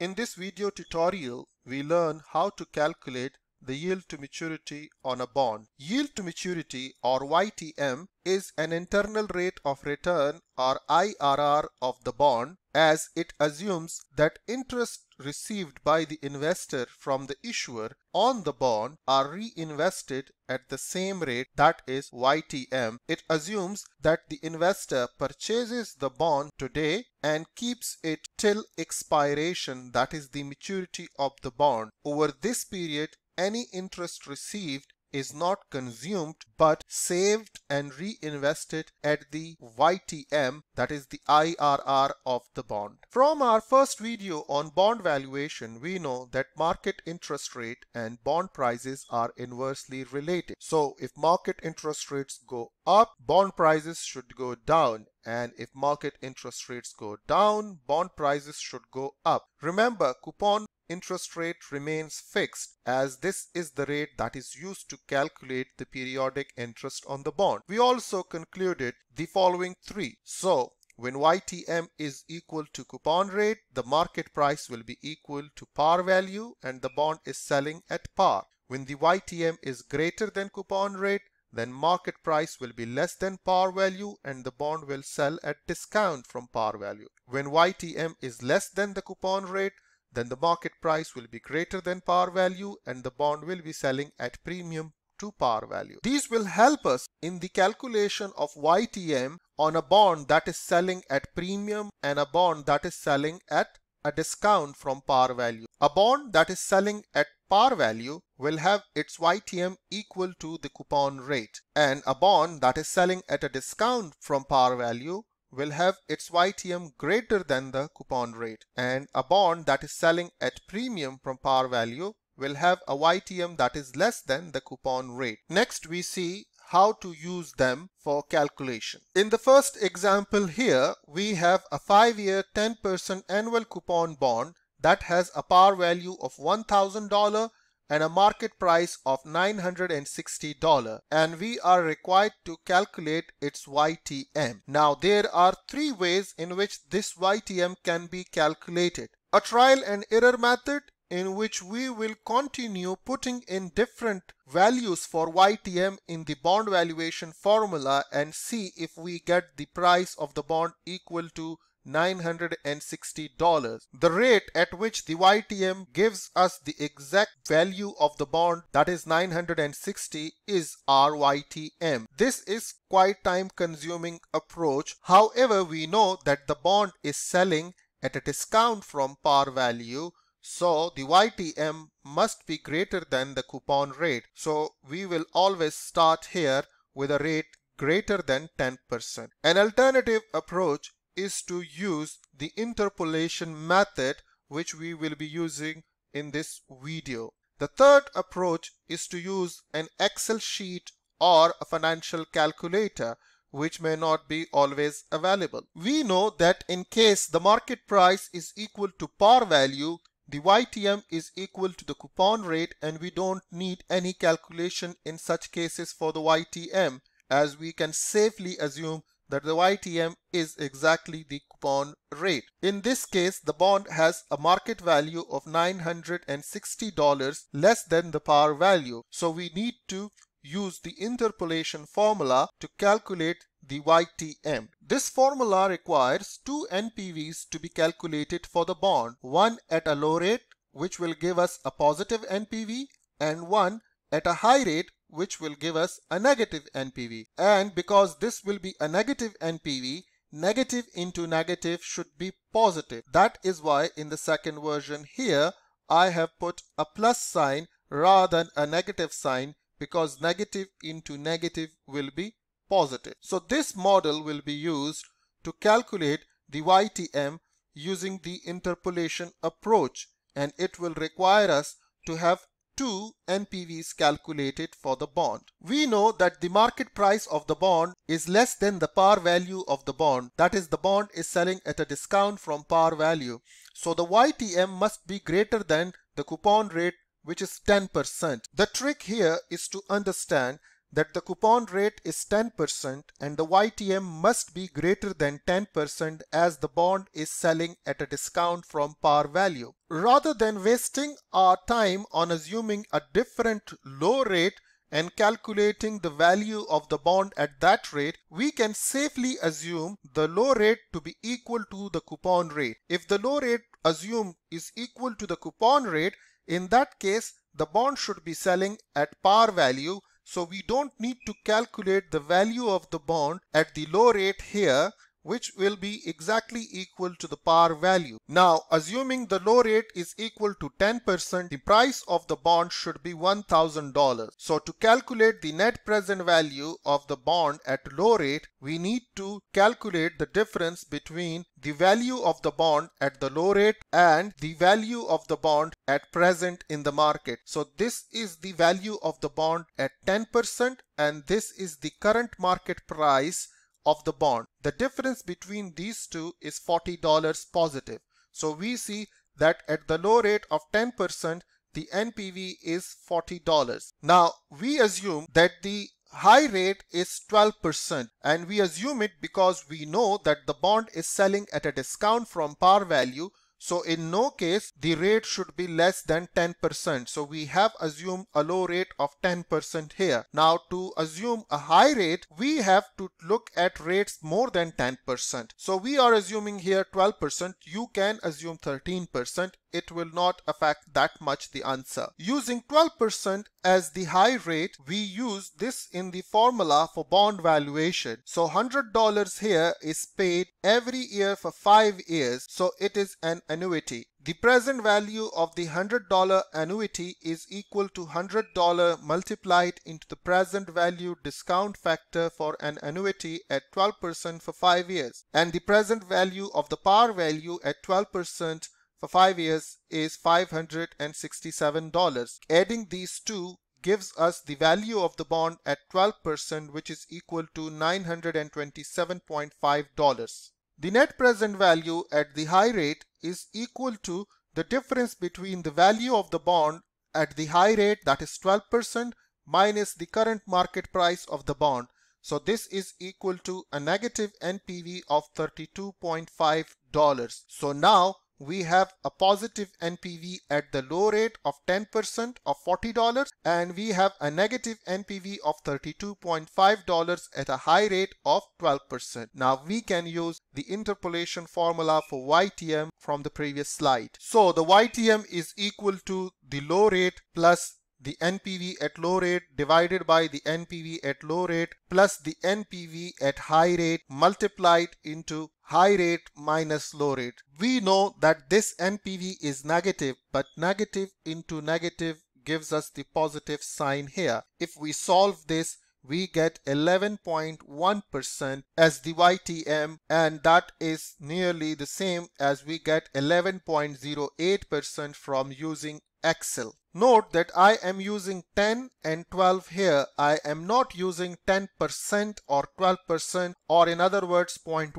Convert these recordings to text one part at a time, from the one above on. In this video tutorial, we learn how to calculate the yield to maturity on a bond. Yield to maturity or YTM is an internal rate of return or IRR of the bond, as it assumes that interest received by the investor from the issuer on the bond are reinvested at the same rate, that is YTM. It assumes that the investor purchases the bond today and keeps it till expiration, that is the maturity of the bond. Over this period, any interest received is not consumed but saved and reinvested at the YTM, that is the IRR of the bond. From our first video on bond valuation, we know that market interest rate and bond prices are inversely related. So if market interest rates go up, bond prices should go down. And if market interest rates go down, bond prices should go up. Remember, coupon interest rate remains fixed, as this is the rate that is used to calculate the periodic interest on the bond. We also concluded the following three. So, when YTM is equal to coupon rate, the market price will be equal to par value and the bond is selling at par. When the YTM is greater than coupon rate, then market price will be less than par value and the bond will sell at discount from par value. When YTM is less than the coupon rate, then the market price will be greater than par value and the bond will be selling at premium to par value. These will help us in the calculation of YTM on a bond that is selling at premium and a bond that is selling at a discount from par value. A bond that is selling at par value will have its YTM equal to the coupon rate, and a bond that is selling at a discount from par value will have its YTM greater than the coupon rate, and a bond that is selling at premium from par value will have a YTM that is less than the coupon rate. Next, we see how to use them for calculation. In the first example here, we have a 5-year 10% annual coupon bond that has a par value of $1,000 and a market price of $960, and we are required to calculate its YTM. Now, there are three ways in which this YTM can be calculated. A trial and error method, in which we will continue putting in different values for YTM in the bond valuation formula and see if we get the price of the bond equal to $960. The rate at which the YTM gives us the exact value of the bond, that is $960, is our YTM. This is quite time consuming approach. However, we know that the bond is selling at a discount from par value, so the YTM must be greater than the coupon rate. So we will always start here with a rate greater than 10%. An alternative approach is to use the interpolation method, which we will be using in this video. The third approach is to use an Excel sheet or a financial calculator, which may not be always available. We know that in case the market price is equal to par value, the YTM is equal to the coupon rate, and we don't need any calculation in such cases for the YTM, as we can safely assume that the YTM is exactly the coupon rate. In this case, the bond has a market value of $960 less than the par value. So we need to use the interpolation formula to calculate the YTM. This formula requires two NPVs to be calculated for the bond, one at a low rate, which will give us a positive NPV, and one at a high rate, which will give us a negative NPV. And because this will be a negative NPV, negative into negative should be positive. That is why in the second version here, I have put a plus sign rather than a negative sign, because negative into negative will be positive. So this model will be used to calculate the YTM using the interpolation approach, and it will require us to have two NPVs calculated for the bond. We know that the market price of the bond is less than the par value of the bond. That is, the bond is selling at a discount from par value. So the YTM must be greater than the coupon rate, which is 10%. The trick here is to understand that the coupon rate is 10% and the YTM must be greater than 10% as the bond is selling at a discount from par value. Rather than wasting our time on assuming a different low rate and calculating the value of the bond at that rate, we can safely assume the low rate to be equal to the coupon rate. If the low rate assumed is equal to the coupon rate, in that case, the bond should be selling at par value. So we don't need to calculate the value of the bond at the low rate here, which will be exactly equal to the par value. Now, assuming the low rate is equal to 10%, the price of the bond should be $1,000. So to calculate the net present value of the bond at low rate, we need to calculate the difference between the value of the bond at the low rate and the value of the bond at present in the market. So this is the value of the bond at 10% and this is the current market price of the bond. The difference between these two is $40 positive. So we see that at the low rate of 10%, the NPV is $40. Now we assume that the high rate is 12% and we assume it because we know that the bond is selling at a discount from par value. So in no case, the rate should be less than 10%. So we have assumed a low rate of 10% here. Now to assume a high rate, we have to look at rates more than 10%. So we are assuming here 12%. You can assume 13%. It will not affect that much the answer. Using 12% as the high rate, we use this in the formula for bond valuation. So $100 here is paid every year for 5 years. So it is an annuity. The present value of the $100 annuity is equal to $100 multiplied into the present value discount factor for an annuity at 12% for 5 years. And the present value of the par value at 12% for 5 years is $567. Adding these two gives us the value of the bond at 12%, which is equal to $927.5. The net present value at the high rate is equal to the difference between the value of the bond at the high rate, that is 12%, minus the current market price of the bond. So this is equal to a negative NPV of $32.5. So now we have a positive NPV at the low rate of 10% of $40 and we have a negative NPV of $32.5 at a high rate of 12%. Now we can use the interpolation formula for YTM from the previous slide. So the YTM is equal to the low rate plus the NPV at low rate divided by the NPV at low rate plus the NPV at high rate multiplied into high rate minus low rate. We know that this NPV is negative, but negative into negative gives us the positive sign here. If we solve this, we get 11.1% as the YTM, and that is nearly the same as we get 11.08% from using Excel. Note that I am using 10 and 12 here. I am not using 10% or 12% or in other words 0.10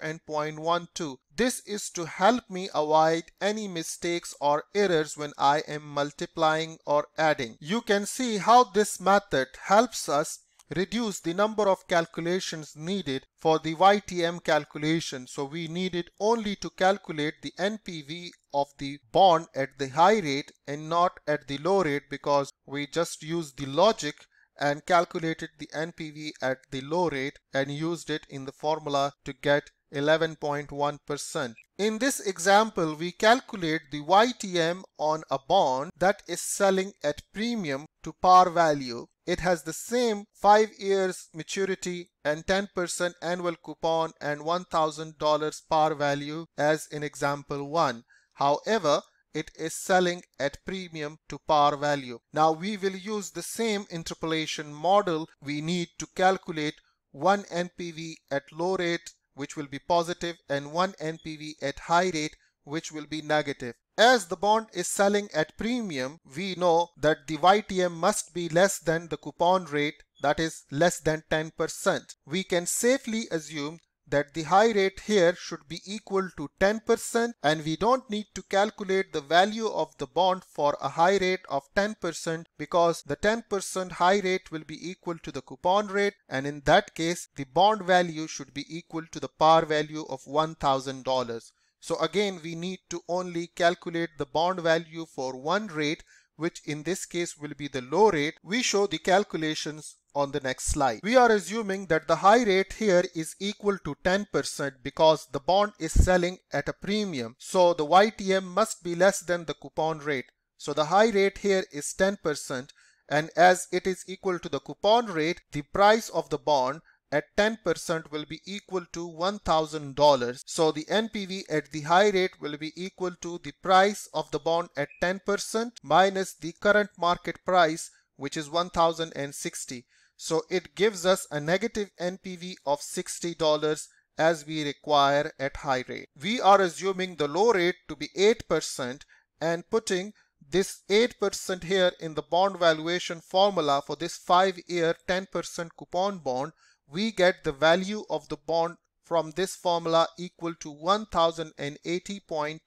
and 0.12. This is to help me avoid any mistakes or errors when I am multiplying or adding. You can see how this method helps us reduce the number of calculations needed for the YTM calculation. So we needed only to calculate the NPV of the bond at the high rate and not at the low rate because we just used the logic and calculated the NPV at the low rate and used it in the formula to get 11.1%. In this example, we calculate the YTM on a bond that is selling at premium to par value. It has the same 5 years maturity and 10% annual coupon and $1,000 par value as in example 1. However, it is selling at premium to par value. Now we will use the same interpolation model. We need to calculate one NPV at low rate, which will be positive, and one NPV at high rate, which will be negative. As the bond is selling at premium, we know that the YTM must be less than the coupon rate, that is less than 10%. We can safely assume that the high rate here should be equal to 10%, and we don't need to calculate the value of the bond for a high rate of 10% because the 10% high rate will be equal to the coupon rate, and in that case the bond value should be equal to the par value of $1,000. So again we need to only calculate the bond value for one rate, which in this case will be the low rate. We show the calculations on the next slide. We are assuming that the high rate here is equal to 10% because the bond is selling at a premium. So the YTM must be less than the coupon rate. So the high rate here is 10%, and as it is equal to the coupon rate, the price of the bond at 10% will be equal to $1,000. So the NPV at the high rate will be equal to the price of the bond at 10% minus the current market price, which is $1,060. So it gives us a negative NPV of $60 as we require at high rate. We are assuming the low rate to be 8% and putting this 8% here in the bond valuation formula for this 5-year 10% coupon bond. We get the value of the bond from this formula equal to $1,080.3.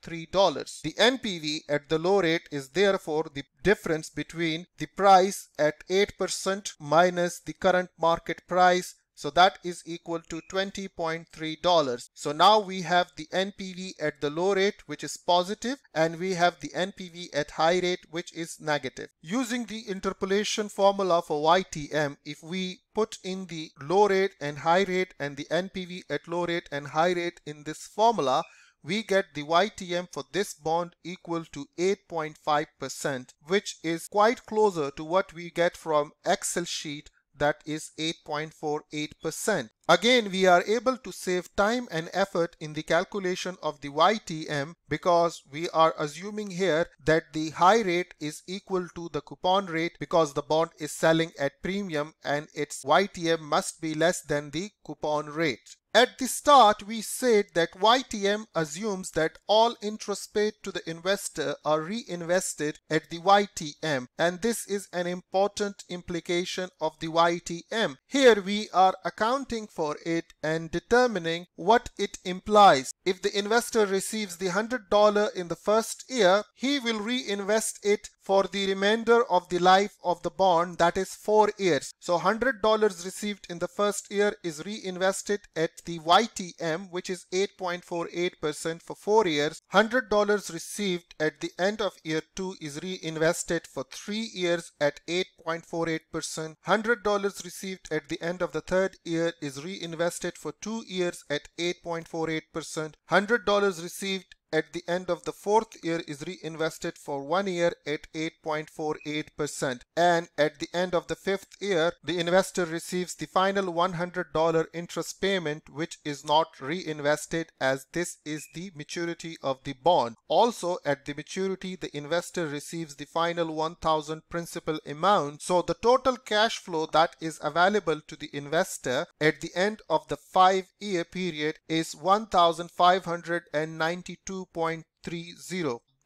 The NPV at the low rate is therefore the difference between the price at 8% minus the current market price, so that is equal to $20.3. So now we have the NPV at the low rate, which is positive, and we have the NPV at high rate, which is negative. Using the interpolation formula for YTM, if we put in the low rate and high rate and the NPV at low rate and high rate in this formula, we get the YTM for this bond equal to 8.5%, which is quite closer to what we get from Excel sheet, that is 8.48%. Again, we are able to save time and effort in the calculation of the YTM because we are assuming here that the high rate is equal to the coupon rate because the bond is selling at premium and its YTM must be less than the coupon rate. At the start, we said that YTM assumes that all interest paid to the investor are reinvested at the YTM, and this is an important implication of the YTM. Here we are accounting for it and determining what it implies. If the investor receives the $100 in the first year, he will reinvest it for the remainder of the life of the bond, that is 4 years. So $100 received in the first year is reinvested at the YTM, which is 8.48% for 4 years. $100 received at the end of year 2 is reinvested for 3 years at 8.48%. $100 received at the end of the third year is reinvested for 2 years at 8.48%. $100 received at the end of the fourth year is reinvested for 1 year at 8.48%, and at the end of the fifth year the investor receives the final $100 interest payment, which is not reinvested as this is the maturity of the bond. Also, at the maturity the investor receives the final $1,000 principal amount. So the total cash flow that is available to the investor at the end of the 5-year period is $1,592.30.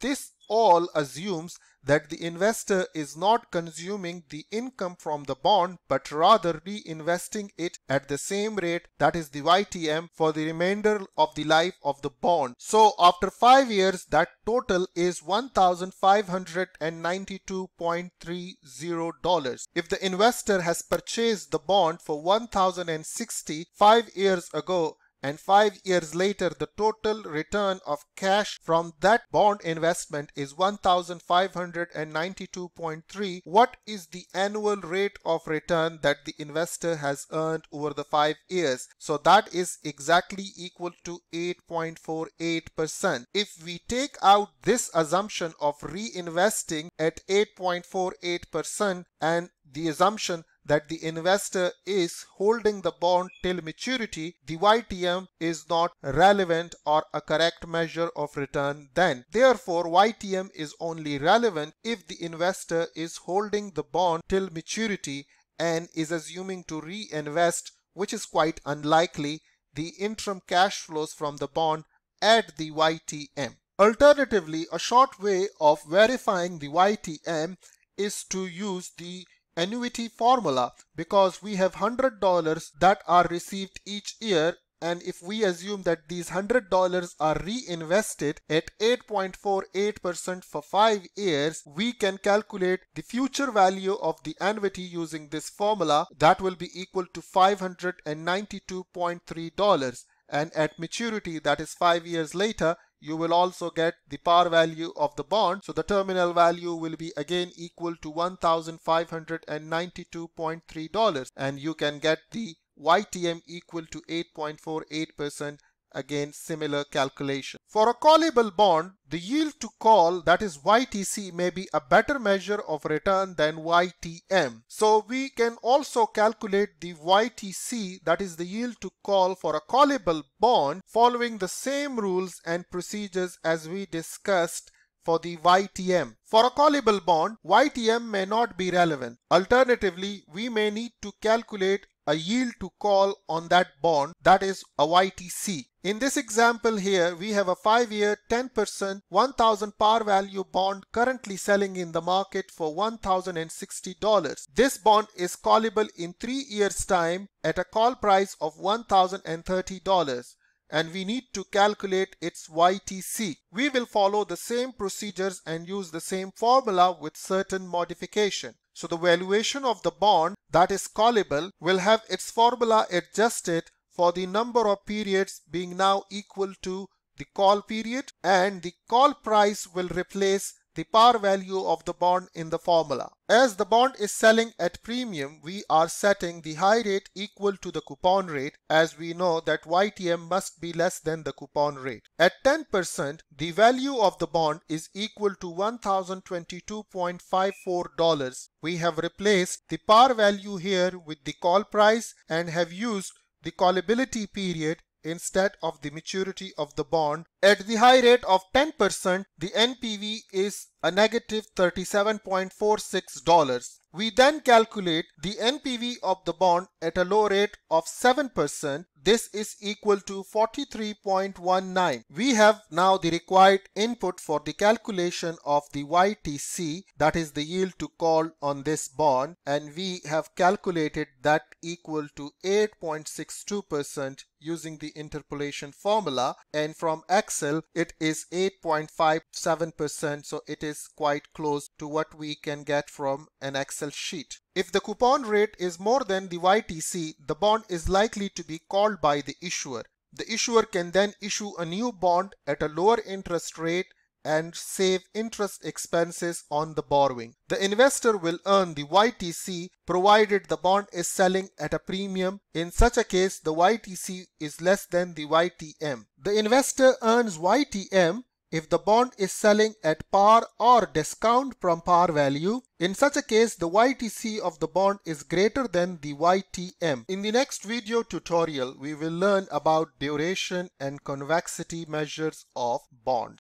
This all assumes that the investor is not consuming the income from the bond but rather reinvesting it at the same rate, that is the YTM, for the remainder of the life of the bond. So after 5 years that total is $1,592.30. If the investor has purchased the bond for $1,060 5 years ago, and 5 years later the total return of cash from that bond investment is $1,592.30. What is the annual rate of return that the investor has earned over the 5 years? So that is exactly equal to 8.48%. If we take out this assumption of reinvesting at 8.48% and the assumption that the investor is holding the bond till maturity, the YTM is not relevant or a correct measure of return then. Therefore, YTM is only relevant if the investor is holding the bond till maturity and is assuming to reinvest, which is quite unlikely, the interim cash flows from the bond at the YTM. Alternatively, a short way of verifying the YTM is to use the annuity formula because we have $100 that are received each year And if we assume that these $100 are reinvested at 8.48% for 5 years, we can calculate the future value of the annuity using this formula. That will be equal to $592.3. And at maturity, that is 5 years later, you will also get the par value of the bond. So the terminal value will be again equal to $1,592.3. And you can get the YTM equal to 8.48%. Again, similar calculation. For a callable bond, the yield to call, that is YTC, may be a better measure of return than YTM. So we can also calculate the YTC, that is the yield to call for a callable bond, following the same rules and procedures as we discussed for the YTM. For a callable bond, YTM may not be relevant. Alternatively, we may need to calculate a yield to call on that bond, that is a YTC. In this example here, we have a 5-year 10% 1000 par value bond currently selling in the market for $1,060. This bond is callable in 3 years time at a call price of $1,030. And we need to calculate its YTC. We will follow the same procedures and use the same formula with certain modification. So the valuation of the bond that is callable will have its formula adjusted for the number of periods being now equal to the call period, and the call price will replace the par value of the bond in the formula. As the bond is selling at premium, we are setting the high rate equal to the coupon rate, as we know that YTM must be less than the coupon rate. At 10%, the value of the bond is equal to $1,022.54. We have replaced the par value here with the call price and have used the callability period instead of the maturity of the bond. At the high rate of 10%, the NPV is a negative $37.46. We then calculate the NPV of the bond at a low rate of 7%. This is equal to 43.19. We have now the required input for the calculation of the YTC, that is the yield to call on this bond, and we have calculated that equal to 8.62% using the interpolation formula, and from Excel it is 8.57%, so it is quite close to what we can get from an Excel sheet. If the coupon rate is more than the YTC, the bond is likely to be called by the issuer. The issuer can then issue a new bond at a lower interest rate and save interest expenses on the borrowing. The investor will earn the YTC provided the bond is selling at a premium. In such a case, the YTC is less than the YTM. The investor earns YTM if the bond is selling at par or discount from par value. In such a case, the YTC of the bond is greater than the YTM. In the next video tutorial, we will learn about duration and convexity measures of bonds.